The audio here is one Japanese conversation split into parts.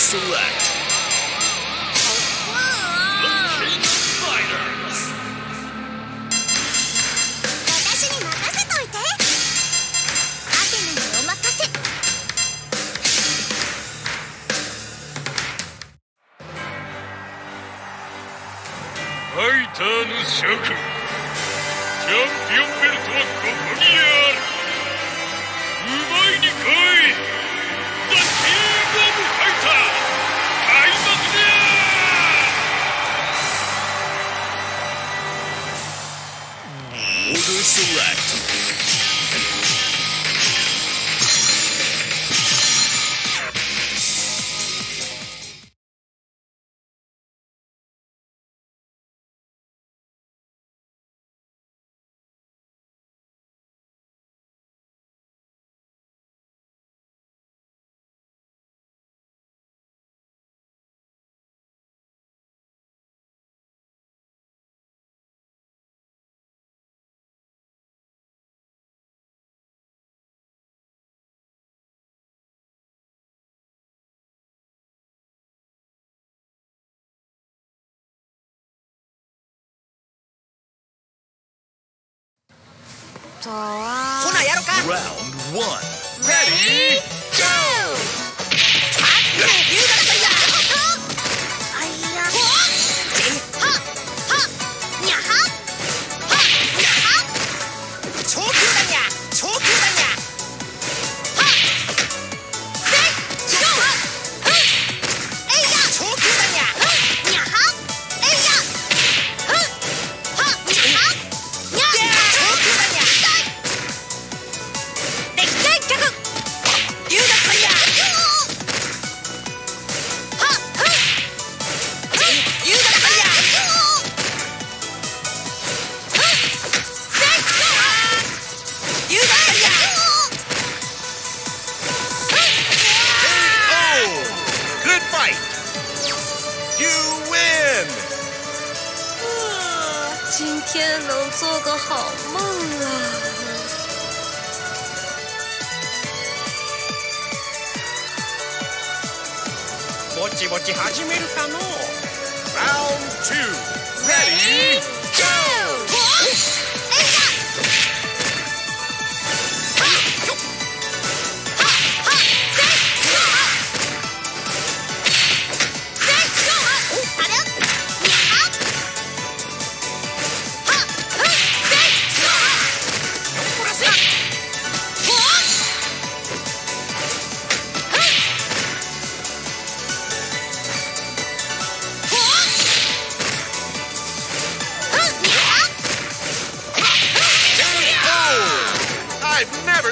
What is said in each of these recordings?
select The King of Fighters.ファイターの諸君、チャンピオンベルトはここにある。奪いに来い。 The King of Fighters。 Order select. Round one. Ready, go! Round two. Ready, go!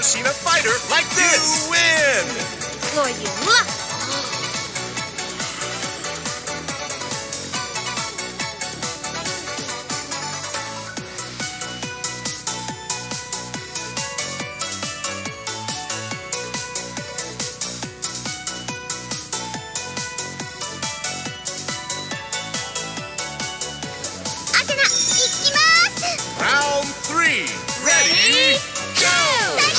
Seen a fighter like this. You win. For you. Round three. Ready? Go. Order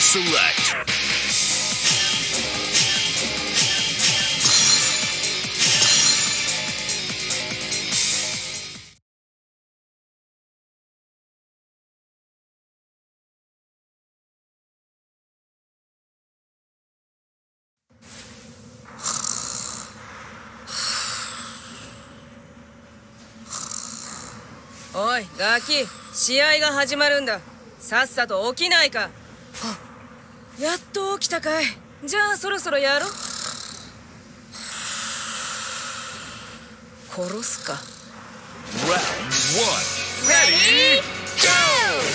select. Oi, Gaki, 試合が始まるんだ。さっさと起きないか。やっと起きたかい。じゃあそろそろやろう。殺すか。Ready? Go!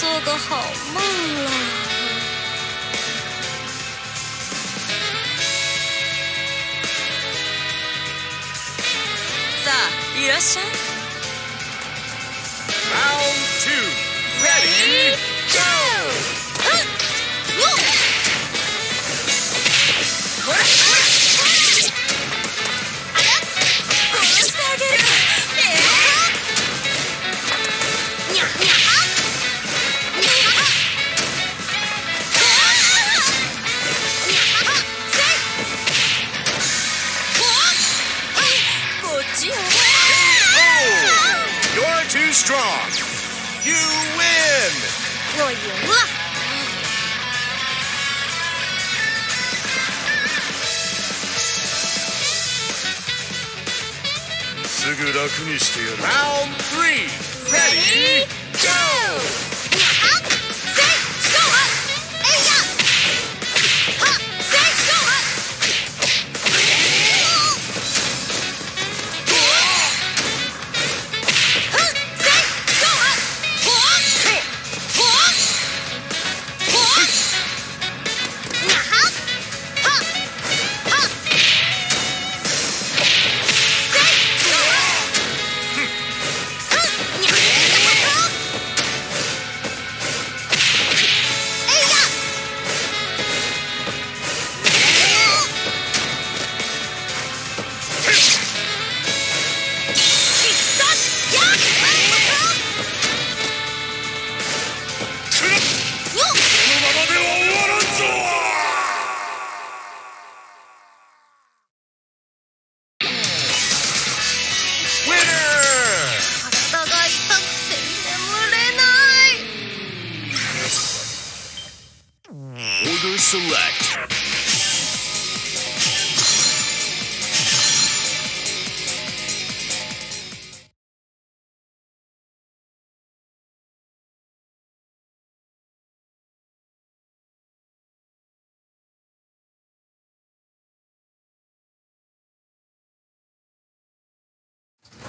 做个好梦啦！さあ、いらっしゃい。Round 2, ready, go! ほら！You win! 我赢了。すぐ楽にしてやる。Round 3, ready, go!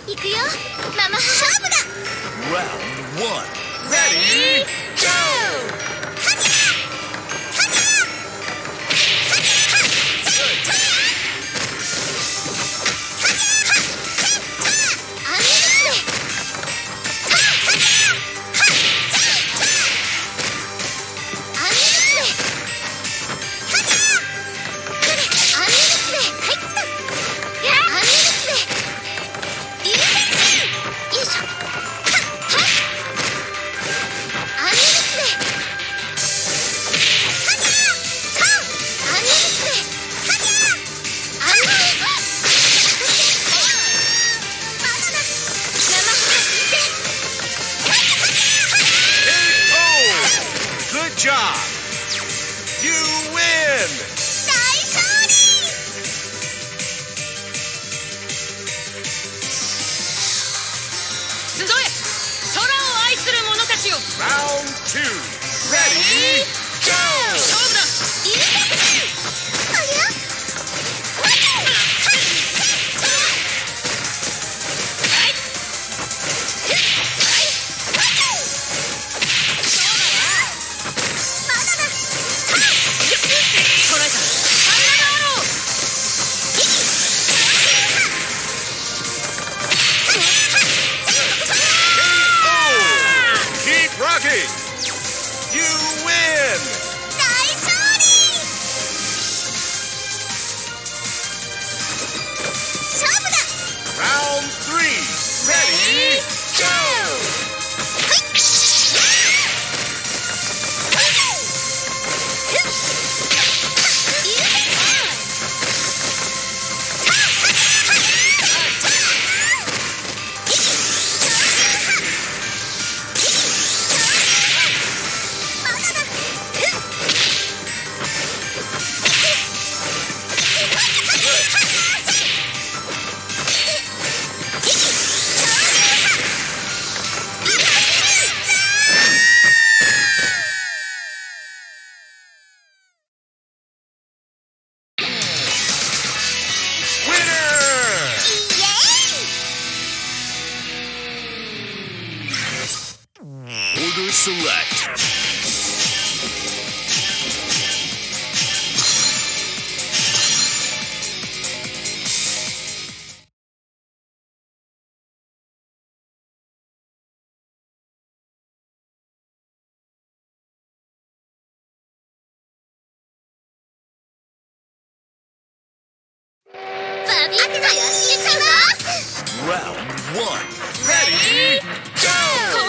行くよ、ママ勝負だ。Round 1, ready, go! カニャー Select. Round one. Ready? Go!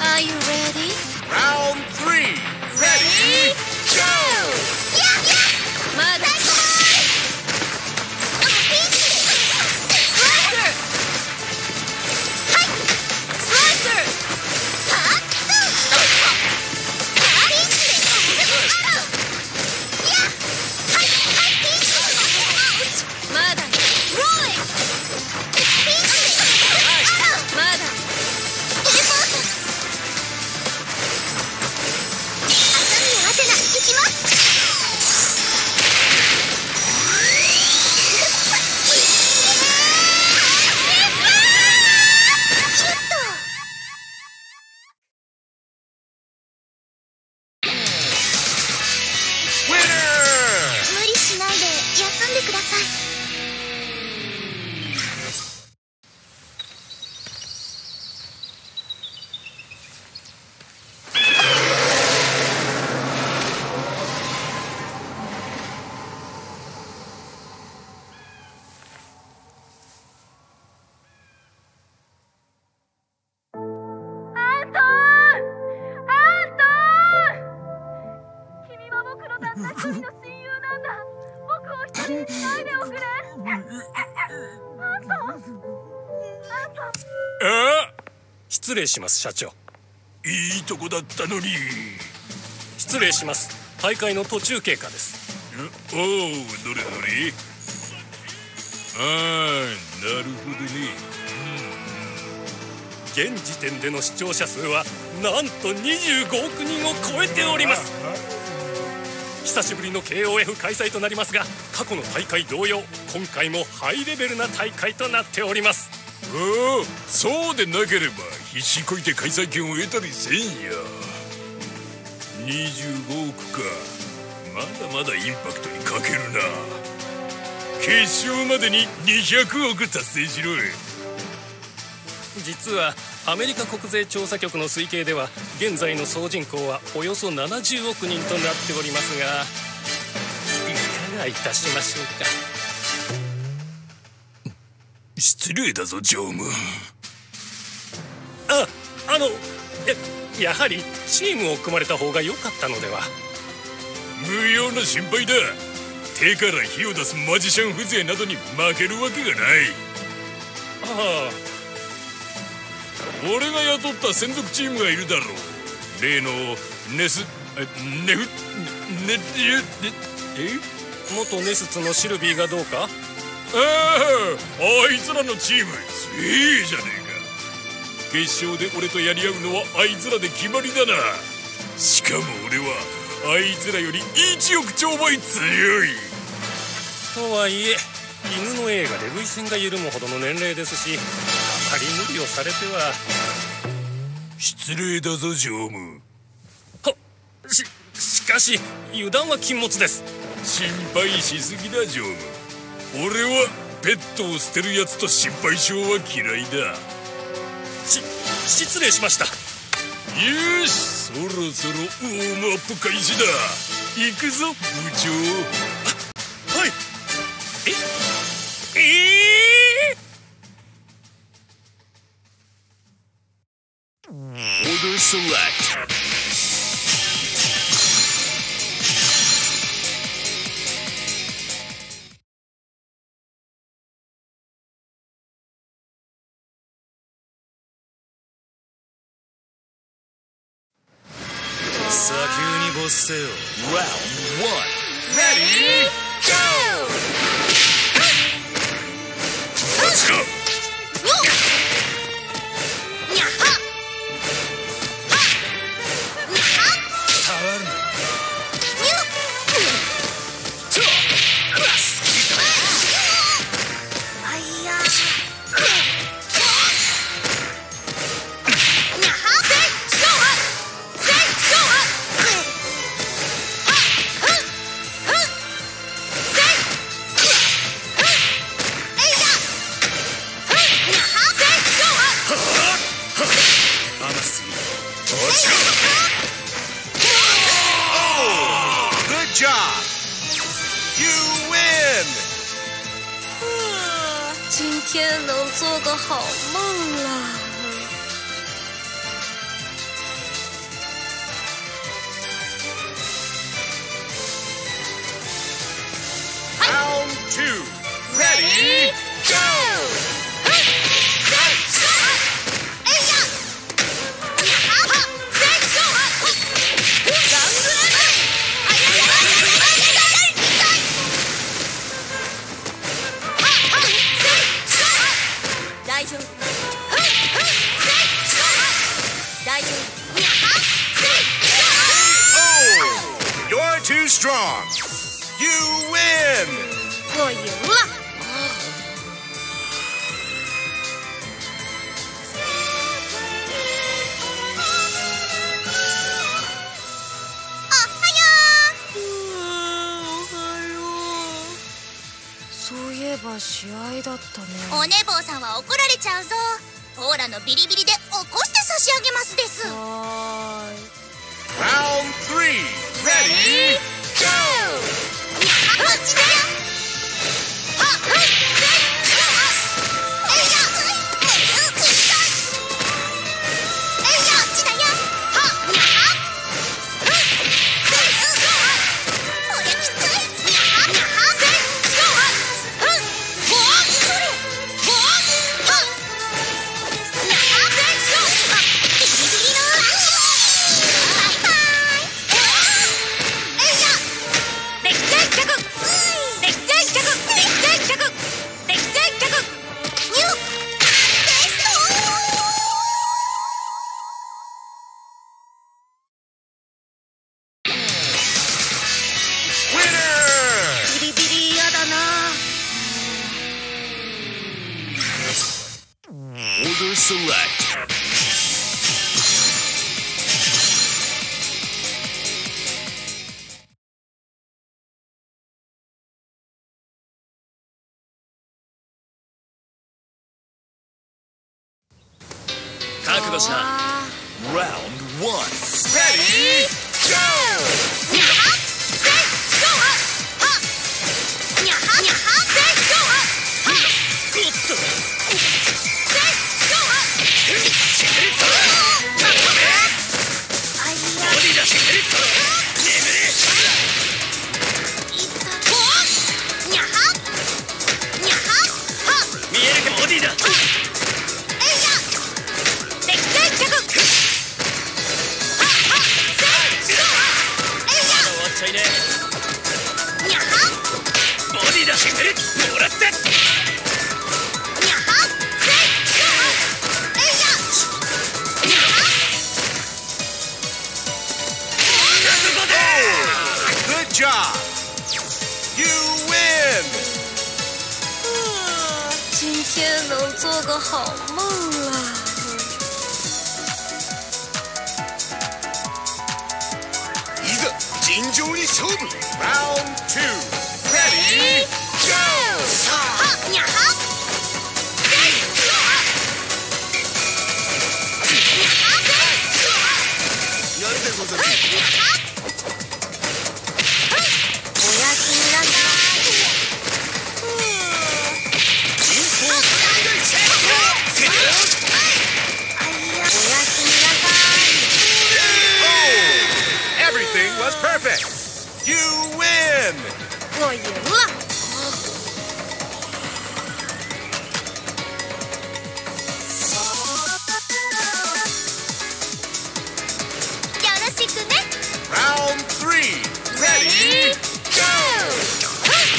Are you ready? Round three. Ready? Go! Yeah, yeah.失礼します社長。いいとこだったのに。失礼します、大会の途中経過です。おお、どれどれ。ああ、なるほどね。現時点での視聴者数はなんと25億人を超えております。久しぶりの KOF 開催となりますが、過去の大会同様今回もハイレベルな大会となっております。おお、そうでなければ必死こいて開催権を得たりせんや。25億か、まだまだインパクトに欠けるな。決勝までに200億達成しろい。実はアメリカ国税調査局の推計では現在の総人口はおよそ70億人となっておりますが、いかがいたしましょうか。失礼だぞ常務。やはりチームを組まれた方が良かったのでは。無用な心配だ。手から火を出すマジシャン風情などに負けるわけがない。ああ、俺が雇った専属チームがいるだろう。例のネスネフネえ元ネスツのシルビーがどうか。あいつらのチーム強いじゃねえか。決勝で俺とやり合うのはあいつらで決まりだな。しかも俺はあいつらより1億兆倍強い。とはいえ犬の映画で涙腺が緩むほどの年齢ですし、あまり無理をされては。失礼だぞ常務。はっ、しかし油断は禁物です。心配しすぎだ常務。俺はペットを捨てるやつと心配性は嫌いだ。失礼しました。よし、そろそろウォームアップ開始だ。行くぞ部長。はい。オーダーセレクト。砂丘に没せよ。Round 1 Ready Go! こちら。にゃは触るな。今天能做个好梦啦！Round 2 Ready Go！You win! 我赢了。そういえば試合だったね。お寝坊さんは怒られちゃうぞ。オーラのビリビリで起こして差し上げますです。はーい。 Round 3 Ready?Go! 覚悟しな。 Round 1 Ready Go! 做个好梦啊！いざ尋常に勝負。Round two, ready, go! さあ、にゃは。 Everything was perfect. You win. 我赢了。よろしくね。Round three. Ready? Go. Order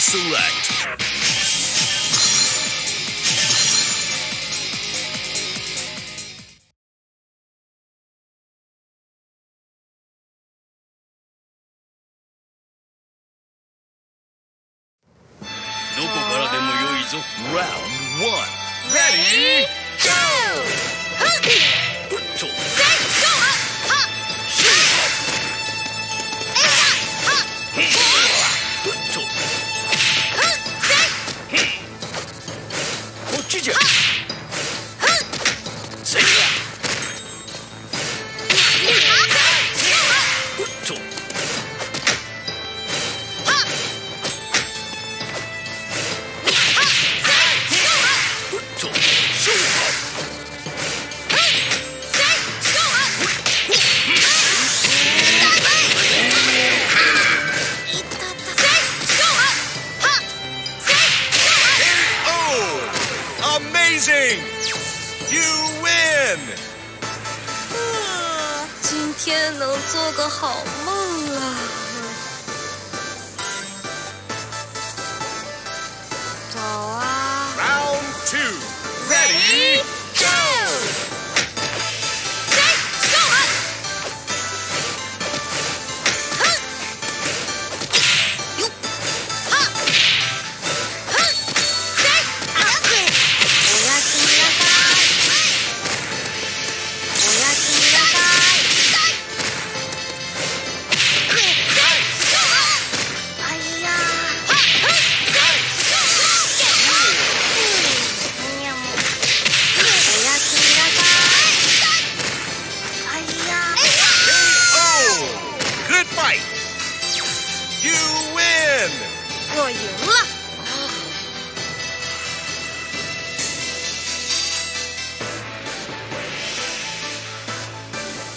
select. Round one. Ready? Go! 今天能做个好梦啊！走啊 ！Round two, ready, go! 我赢了。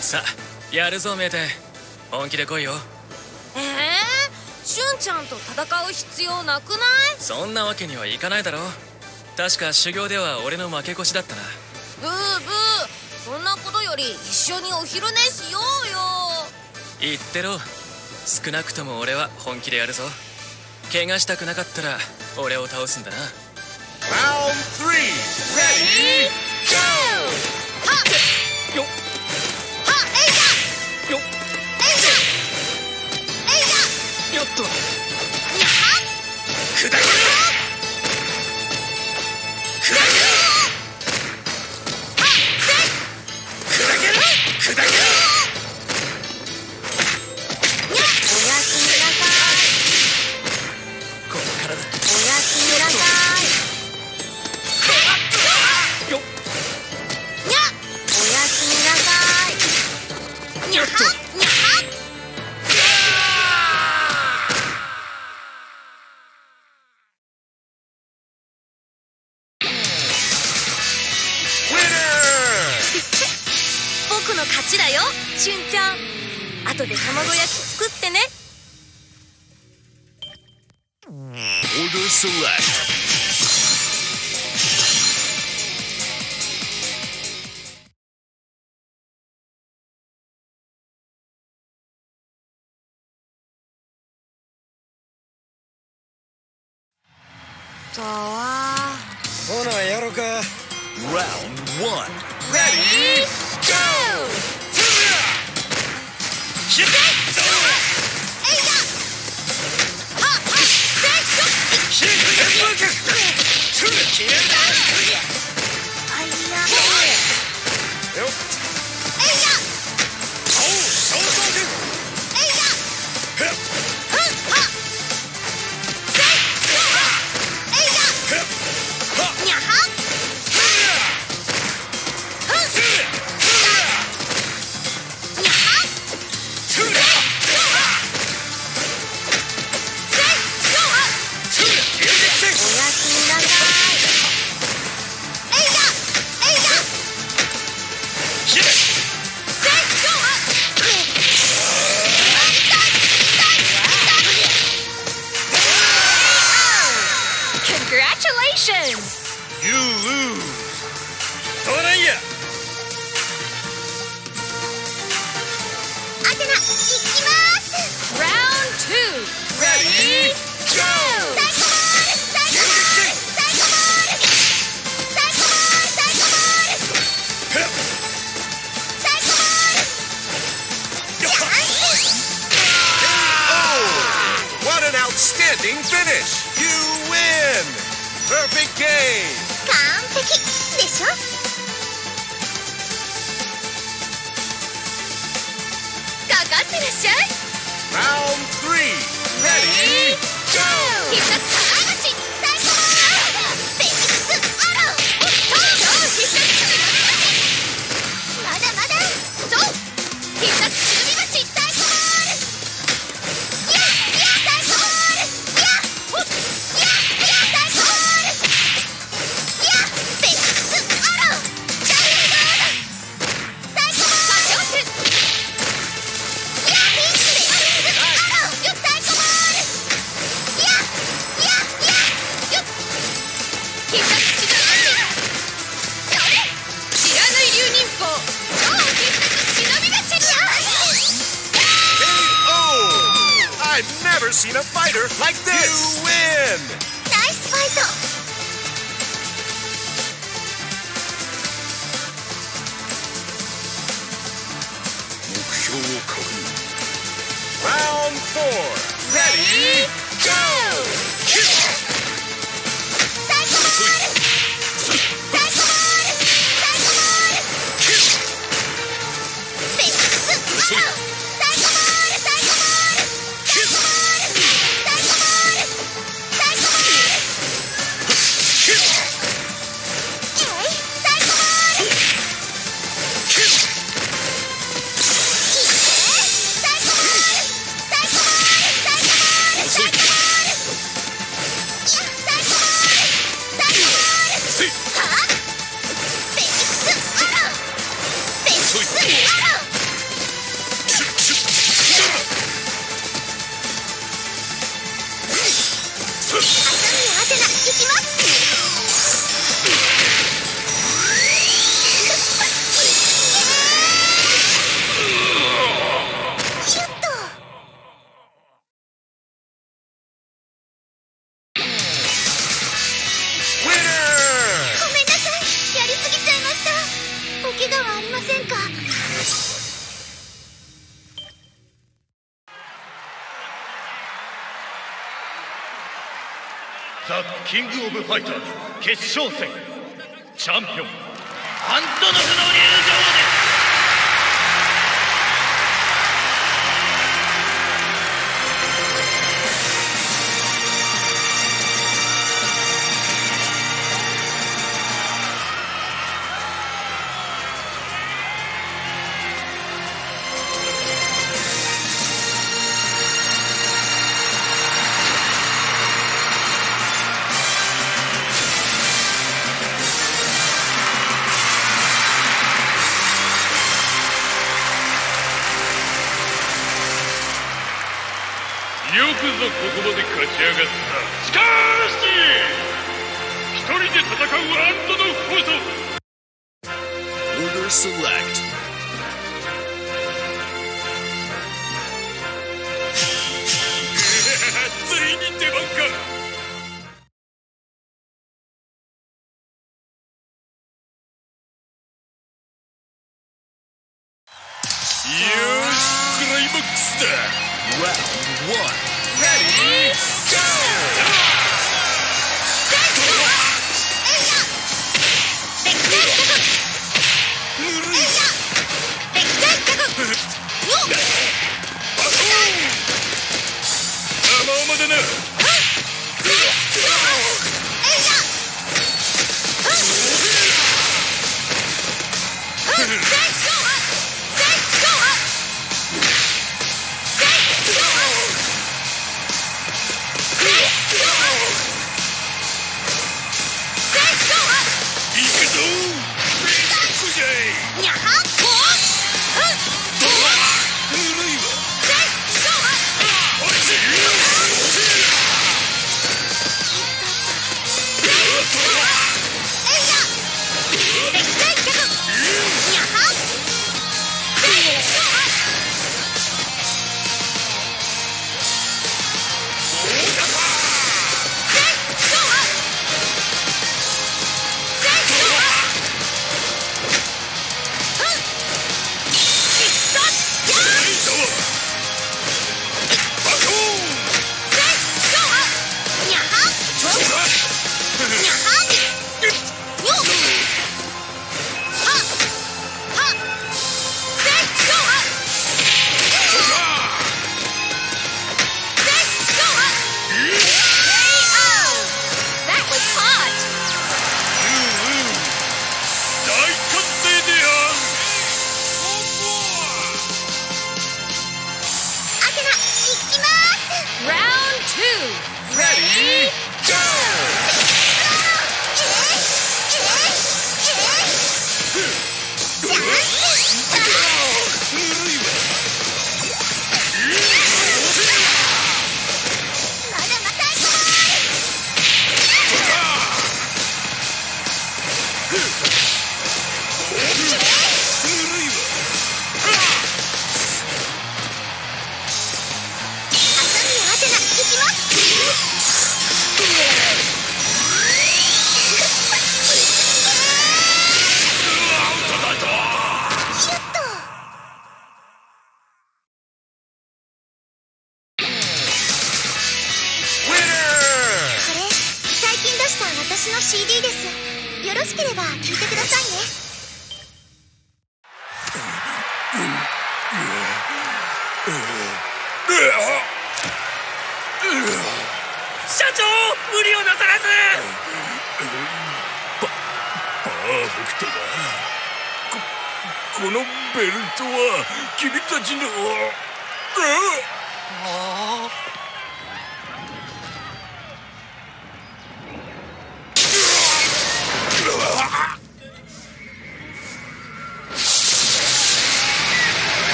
さあ、やるぞメイテン。本気で来いよ。シュンちゃんと戦う必要なくない？そんなわけにはいかないだろ。確か修行では俺の負け越しだったな。ブーブー、そんなことより一緒にお昼寝しようよ。言ってろ。少なくとも俺は本気でやるぞ。 怪我したくなかったら俺を倒すんだな。Round three, ready, go! よっ。 おやすみなさい。の勝ちだよ、しゅんちゃん。後で卵焼き作ってね。Order select. とは。ほなやろか。Round 1. Ready? Go! 出て。Standing finish. You win. Perfect game. 完璧でしょ。かかってらっしゃい。Round 3. Ready? Go. 必殺玉串。最高のベニックスアロー。超必殺玉串。まだまだ。超必殺。Never seen a fighter like this. You win. Nice fight. Round 4. Ready? Go. The King of Fighters 決勝戦チャンピオンアントノフの入場です。ここまで勝ち上がった。しかし、一人で戦うあんたのこそ。Order select.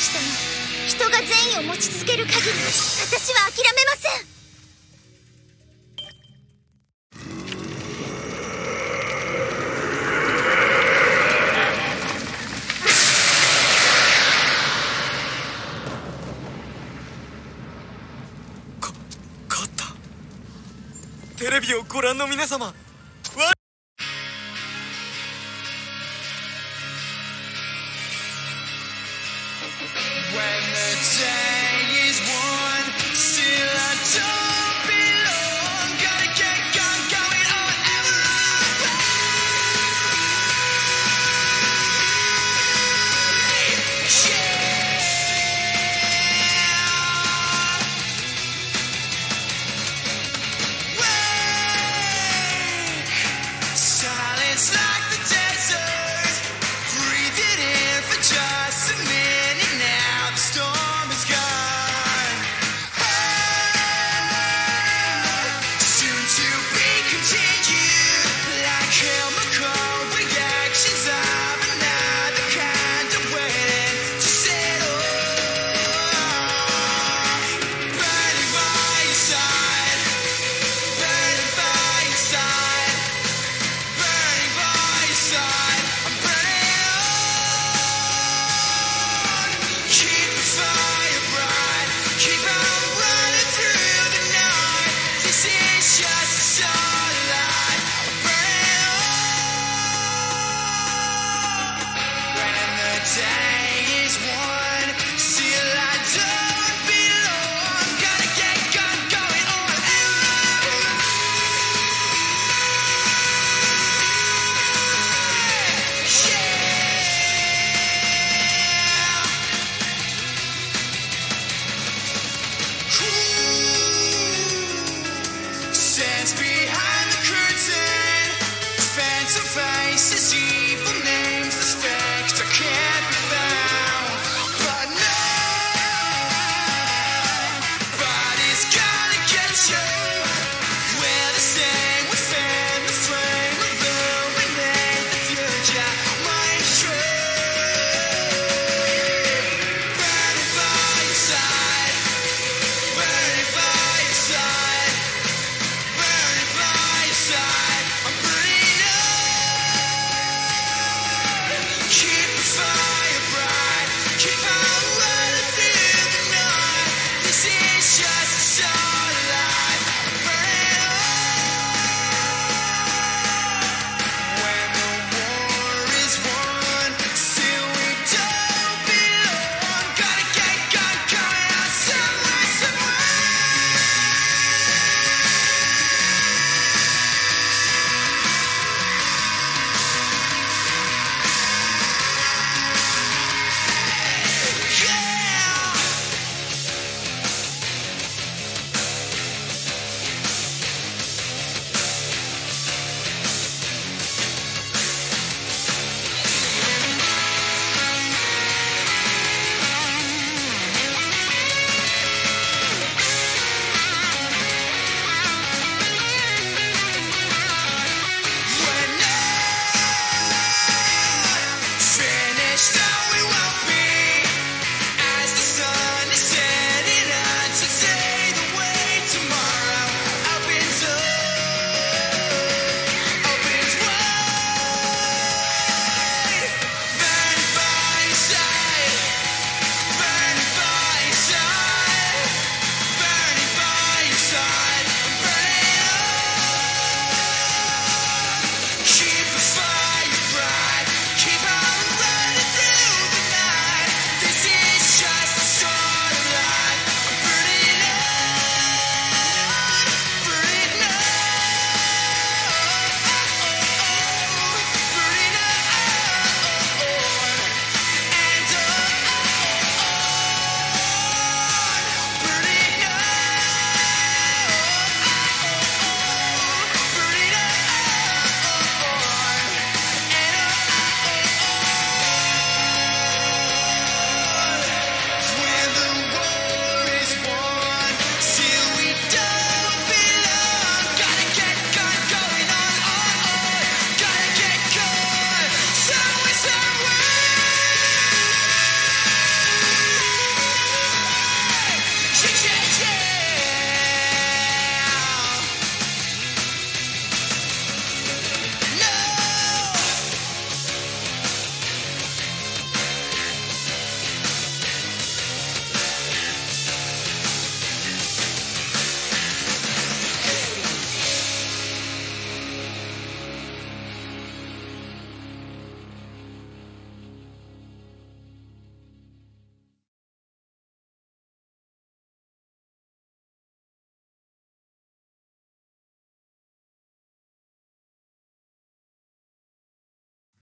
しても人が善意を持ち続ける限り私は諦めません。テレビをご覧の皆様、behind the curtain, phantom faces.